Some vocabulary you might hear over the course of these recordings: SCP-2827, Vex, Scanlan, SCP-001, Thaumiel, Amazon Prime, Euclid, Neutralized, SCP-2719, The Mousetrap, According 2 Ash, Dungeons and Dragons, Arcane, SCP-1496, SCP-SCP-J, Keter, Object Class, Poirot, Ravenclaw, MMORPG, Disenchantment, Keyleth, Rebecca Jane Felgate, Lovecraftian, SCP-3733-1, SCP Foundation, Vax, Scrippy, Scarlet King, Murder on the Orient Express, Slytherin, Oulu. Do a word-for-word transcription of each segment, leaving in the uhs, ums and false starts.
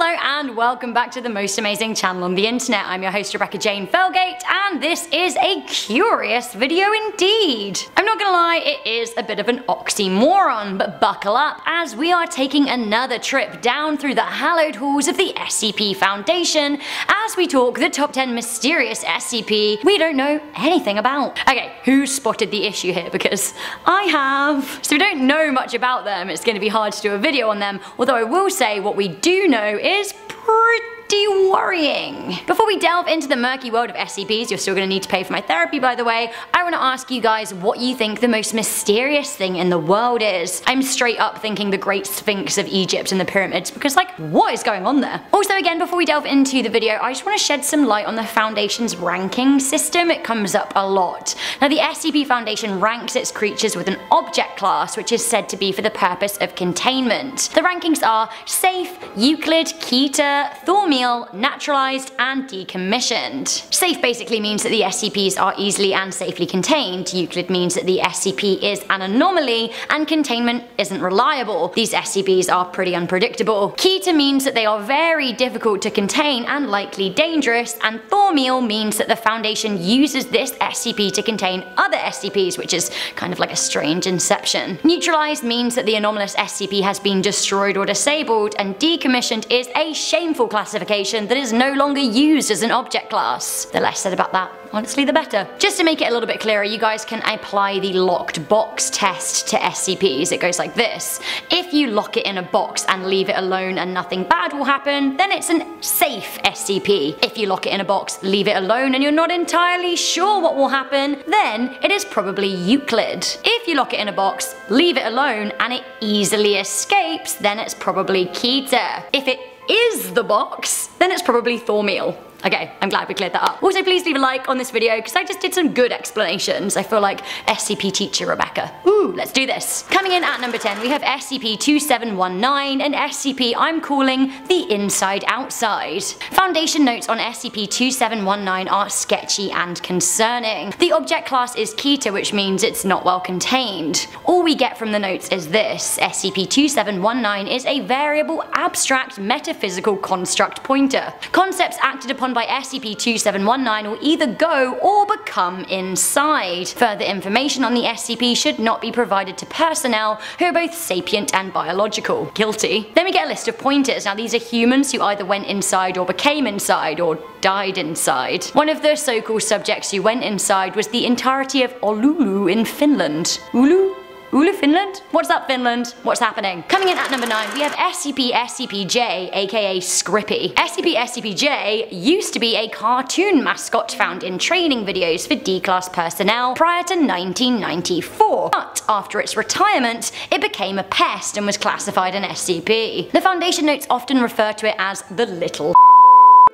Hello and welcome back to the most amazing channel on the internet. I'm your host Rebecca Jane Felgate and this is a curious video indeed. I'm not gonna lie, it is a bit of an oxymoron, but buckle up as we are taking another trip down through the hallowed halls of the S C P Foundation as we talk the top ten mysterious S C P we don't know anything about. Okay, who spotted the issue here? Because I have. So we don't know much about them, it's gonna be hard to do a video on them, although I will say what we do know is pretty worrying. Before we delve into the murky world of S C Ps, you're still gonna need to pay for my therapy by the way, I wanna ask you guys what you think the most mysterious thing in the world is. I'm straight up thinking the Great Sphinx of Egypt and the pyramids because like, what is going on there? Also again, before we delve into the video, I just wanna shed some light on the Foundation's ranking system. It comes up a lot. Now the S C P Foundation ranks its creatures with an object class, which is said to be for the purpose of containment. The rankings are safe, Euclid, Keter, Thaumiel, Neutralized, and decommissioned. Safe basically means that the S C Ps are easily and safely contained. Euclid means that the S C P is an anomaly and containment isn't reliable. These S C Ps are pretty unpredictable. Keter means that they are very difficult to contain and likely dangerous, and Thaumiel means that the Foundation uses this S C P to contain other S C Ps, which is kind of like a strange inception. Neutralized means that the anomalous S C P has been destroyed or disabled, and decommissioned is a shameful classification that is no longer used as an object class. The less said about that, honestly, the better. Just to make it a little bit clearer, you guys can apply the locked box test to S C Ps. It goes like this. If you lock it in a box and leave it alone and nothing bad will happen, then it's a safe S C P. If you lock it in a box, leave it alone and you're not entirely sure what will happen, then it is probably Euclid. If you lock it in a box, leave it alone and it easily escapes, then it's probably Keter. If it is the box, then it's probably Thaumiel. Okay, I'm glad we cleared that up. Also, please leave a like on this video because I just did some good explanations. I feel like S C P teacher Rebecca. Ooh, let's do this. Coming in at number ten, we have S C P twenty-seven nineteen, an S C P I'm calling the Inside Outside. Foundation notes on S C P twenty-seven nineteen are sketchy and concerning. The object class is Keter, which means it's not well contained. All we get from the notes is this. S C P twenty-seven nineteen is a variable abstract metaphysical construct pointer. Concepts acted upon by S C P twenty-seven nineteen will either go or become inside. Further information on the S C P should not be provided to personnel who are both sapient and biological. Guilty. Then we get a list of pointers. Now these are humans who either went inside or became inside or died inside. One of the so-called subjects who went inside was the entirety of Oulu in Finland. Oulu? Oulu, Finland? What's up, Finland? What's happening? Coming in at number nine, we have S C P S C P J, aka Scrippy. S C P S C P J used to be a cartoon mascot found in training videos for D-class personnel prior to nineteen ninety-four, but after its retirement, it became a pest and was classified an S C P. The Foundation notes often refer to it as the little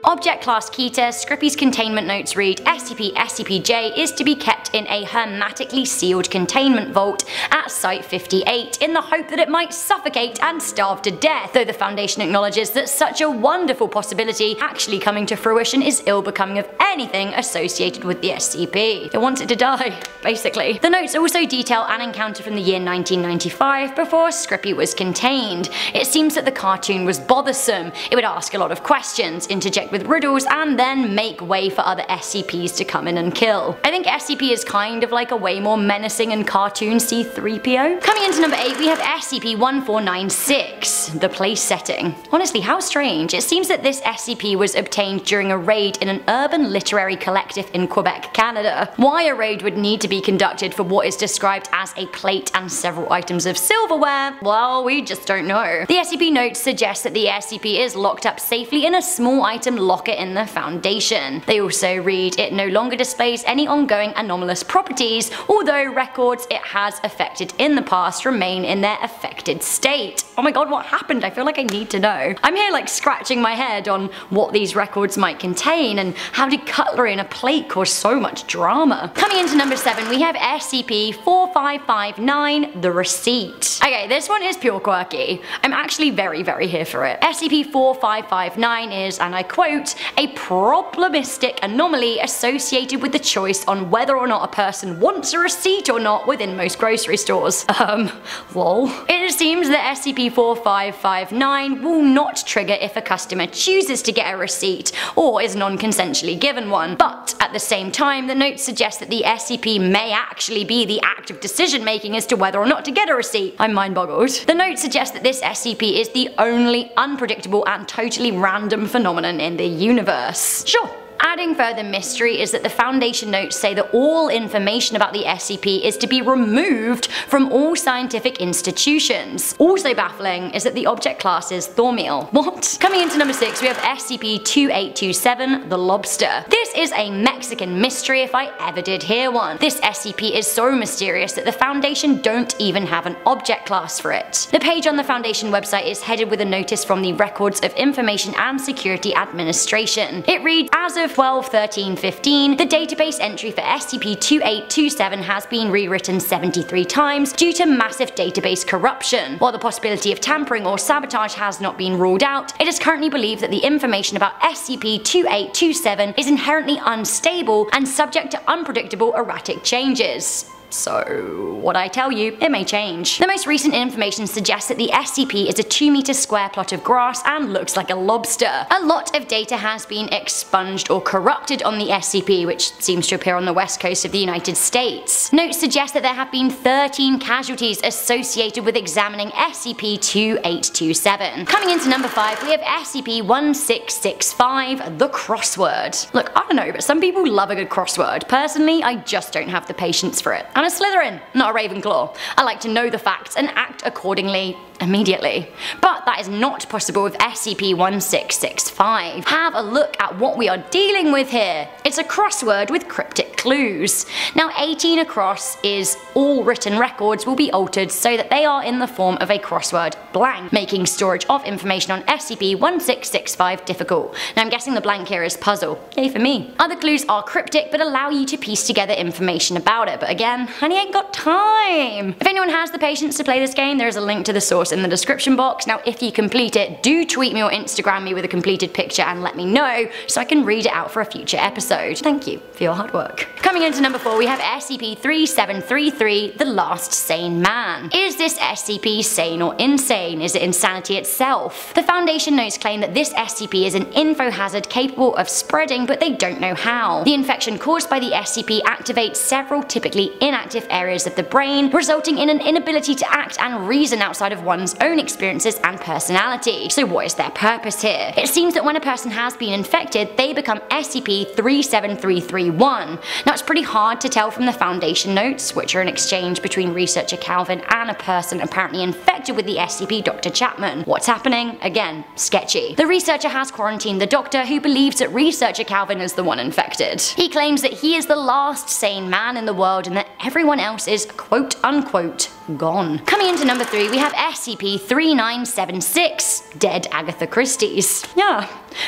Object class Keter, Scrippy's containment notes read, S C P S C P J is to be kept in a hermetically sealed containment vault at Site fifty-eight in the hope that it might suffocate and starve to death, though the Foundation acknowledges that such a wonderful possibility actually coming to fruition is ill-becoming of anything associated with the S C P. It wants it to die, basically. The notes also detail an encounter from the year nineteen ninety-five before Scrippy was contained. It seems that the cartoon was bothersome. It would ask a lot of questions, interject with riddles, and then make way for other S C Ps to come in and kill. I think S C P is kind of like a way more menacing and cartoon C three P O. Coming into number eight, we have S C P fourteen ninety-six, the place setting. Honestly, how strange. It seems that this S C P was obtained during a raid in an urban literary collective in Quebec, Canada. Why a raid would need to be conducted for what is described as a plate and several items of silverware, well, we just don't know. The S C P notes suggest that the S C P is locked up safely in a small item locker in the Foundation. They also read it no longer displays any ongoing anomalous properties, although records it has affected in the past remain in their affected state. Oh my god, what happened? I feel like I need to know. I'm here like scratching my head on what these records might contain and how did cutlery in a plate cause so much drama. Coming into number seven, we have S C P forty-five fifty-nine, The Receipt. Okay, this one is pure quirky. I'm actually very, very here for it. S C P forty-five fifty-nine is, and I quote, quote, a problematic anomaly associated with the choice on whether or not a person wants a receipt or not within most grocery stores. Um, lol. It seems that S C P forty-five fifty-nine will not trigger if a customer chooses to get a receipt or is non-consensually given one, but at the same time the notes suggest that the S C P may actually be the act of decision making as to whether or not to get a receipt. I'm mind boggled. The notes suggest that this S C P is the only unpredictable and totally random phenomenon in the universe. Sure. Adding further mystery is that the Foundation notes say that all information about the S C P is to be removed from all scientific institutions. Also baffling is that the object class is Thaumiel. What? Coming into number six, we have S C P twenty-eight twenty-seven, the Lobster. This is a Mexican mystery if I ever did hear one. This S C P is so mysterious that the Foundation don't even have an object class for it. The page on the Foundation website is headed with a notice from the Records of Information and Security Administration. It reads, as of twelve thirteen fifteen, the database entry for S C P twenty-eight twenty-seven has been rewritten seventy-three times due to massive database corruption. While the possibility of tampering or sabotage has not been ruled out, it is currently believed that the information about S C P twenty-eight twenty-seven is inherently unstable and subject to unpredictable erratic changes. So, what I tell you, it may change. The most recent information suggests that the S C P is a two meter square plot of grass and looks like a lobster. A lot of data has been expunged or corrupted on the S C P, which seems to appear on the west coast of the United States. Notes suggest that there have been thirteen casualties associated with examining S C P twenty-eight twenty-seven. Coming into number five, we have S C P sixteen sixty-five, the crossword. Look, I don't know, but some people love a good crossword. Personally, I just don't have the patience for it. I'm a Slytherin, not a Ravenclaw. I like to know the facts and act accordingly immediately. But that is not possible with S C P sixteen sixty-five. Have a look at what we are dealing with here. It's a crossword with cryptic clues. Now, eighteen across is all written records will be altered so that they are in the form of a crossword blank, making storage of information on S C P sixteen sixty-five difficult. Now, I'm guessing the blank here is puzzle. Yay for me. Other clues are cryptic but allow you to piece together information about it, but again, honey ain't got time. If anyone has the patience to play this game, there is a link to the source in the description box. Now, if you complete it, do tweet me or Instagram me with a completed picture and let me know so I can read it out for a future episode. Thank you for your hard work. Coming into number four, we have S C P thirty-seven thirty-three, the Last Sane Man. Is this S C P sane or insane? Is it insanity itself? The Foundation notes claim that this S C P is an info hazard capable of spreading, but they don't know how. The infection caused by the S C P activates several typically inactive areas of the brain, resulting in an inability to act and reason outside of one's own experiences and personality. So what is their purpose here? It seems that when a person has been infected, they become S C P thirty-seven thirty-three dash one. Now, it's pretty hard to tell from the Foundation notes, which are an exchange between researcher Calvin and a person apparently infected with the S C P, Doctor Chapman. What's happening? Again, sketchy. The researcher has quarantined the doctor, who believes that researcher Calvin is the one infected. He claims that he is the last sane man in the world and that everyone else is quote unquote gone. Coming into number three, we have S C P thirty-nine seventy-six, dead Agatha Christie's. Yeah.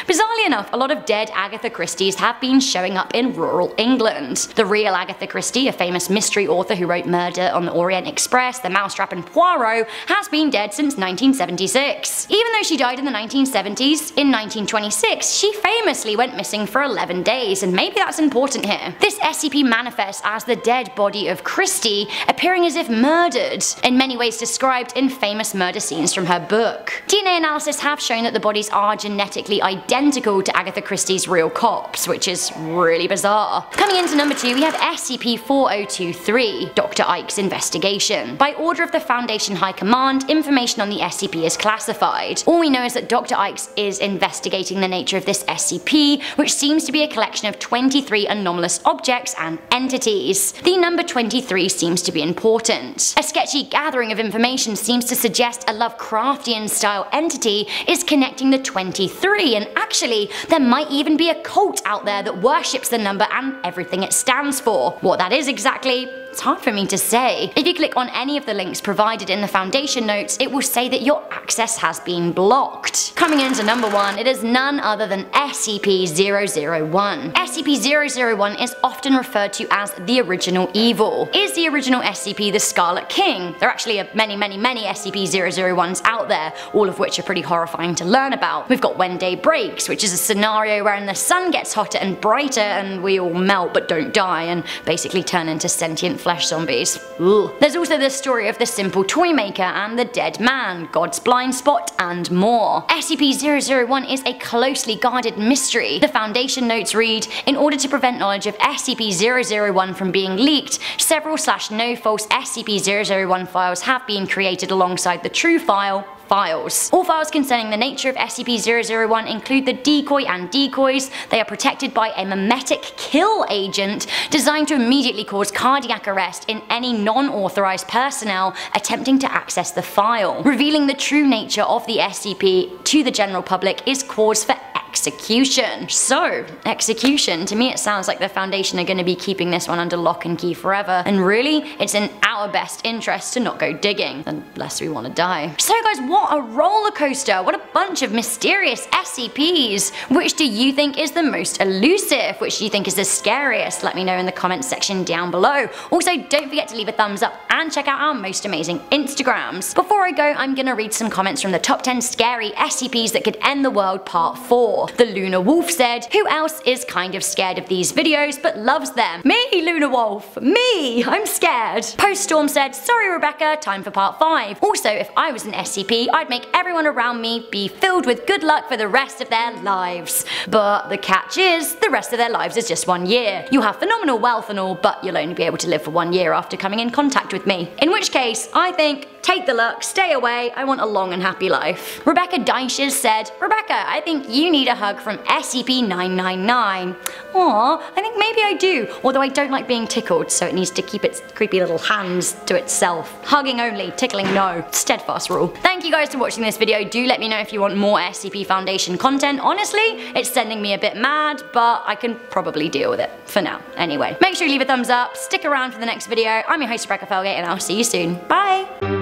Bizarrely enough, a lot of dead Agatha Christie's have been showing up in rural England. The real Agatha Christie, a famous mystery author who wrote Murder on the Orient Express, The Mousetrap and Poirot, has been dead since nineteen seventy-six. Even though she died in the nineteen seventies, in nineteen twenty-six she famously went missing for eleven days, and maybe that's important here. This S C P manifests as the dead body of Christie, appearing as if murdered, in many ways described in famous murder scenes from her book. D N A analysis have shown that the bodies are genetically identical identical to Agatha Christie's real corpse, which is really bizarre. Coming into number two, we have S C P forty-oh twenty-three, Doctor Ike's Investigation. By order of the Foundation High Command, information on the S C P is classified. All we know is that Doctor Ike's is investigating the nature of this S C P, which seems to be a collection of twenty-three anomalous objects and entities. The number twenty-three seems to be important. A sketchy gathering of information seems to suggest a Lovecraftian-style entity is connecting the twenty-three, and actually, there might even be a cult out there that worships the number and everything it stands for. What that is exactly It's hard for me to say. If you click on any of the links provided in the Foundation notes, it will say that your access has been blocked. Coming into number one, it is none other than S C P zero zero one. S C P zero zero one is often referred to as the original evil. Is the original S C P the Scarlet King? There actually are many, many, many S C P zero zero ones out there, all of which are pretty horrifying to learn about. We've got When Day Breaks, which is a scenario wherein the sun gets hotter and brighter and we all melt but don't die and basically turn into sentient flesh zombies. Ugh. There's also the story of the simple toy maker and the dead man, God's blind spot, and more. S C P zero zero one is a closely guarded mystery. The Foundation notes read, in order to prevent knowledge of S C P zero zero one from being leaked, several slash no false S C P zero zero one files have been created alongside the true file files. All files concerning the nature of S C P zero zero one include the decoy and decoys. They are protected by a mimetic kill agent designed to immediately cause cardiac arrest in any non-authorized personnel attempting to access the file. Revealing the true nature of the S C P to the general public is cause for execution. So, execution. To me it sounds like the Foundation are going to be keeping this one under lock and key forever, and really, it's in our best interest to not go digging, unless we want to die. So guys, what a roller coaster! What a bunch of mysterious S C Ps! Which do you think is the most elusive? Which do you think is the scariest? Let me know in the comments section down below. Also, don't forget to leave a thumbs up and check out our most amazing Instagrams. Before I go, I'm going to read some comments from the top ten scary S C Ps that could end the world part four. The Lunar Wolf said, who else is kind of scared of these videos but loves them? Me, Lunar Wolf! Me! I'm scared! Poststorm said, sorry Rebecca, time for part five. Also, if I was an S C P, I'd make everyone around me be filled with good luck for the rest of their lives. But the catch is, the rest of their lives is just one year. You'll have phenomenal wealth and all, but you'll only be able to live for one year after coming in contact with me. In which case, I think, take the luck, stay away, I want a long and happy life. Rebecca Dyches said, Rebecca, I think you need a hug from S C P nine nine nine. Aww, I think maybe I do, although I don't like being tickled, so it needs to keep its creepy little hands to itself. Hugging only, tickling no. Steadfast rule. Thank you guys for watching this video. Do let me know if you want more S C P Foundation content. Honestly, it's sending me a bit mad, but I can probably deal with it for now. Anyway, make sure you leave a thumbs up, stick around for the next video. I'm your host Rebecca Felgate, and I'll see you soon. Bye!